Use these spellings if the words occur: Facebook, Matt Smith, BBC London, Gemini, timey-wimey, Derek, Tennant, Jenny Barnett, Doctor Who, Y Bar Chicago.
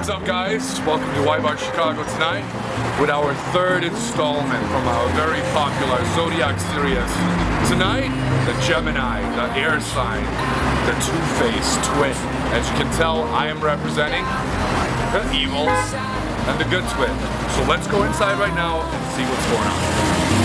What's up, guys? Welcome to Y Bar Chicago tonight with our third installment from our very popular Zodiac series. Tonight, the Gemini, the air sign, the two-faced twin. As you can tell, I am representing the evil and the good twin. So let's go inside right now and see what's going on.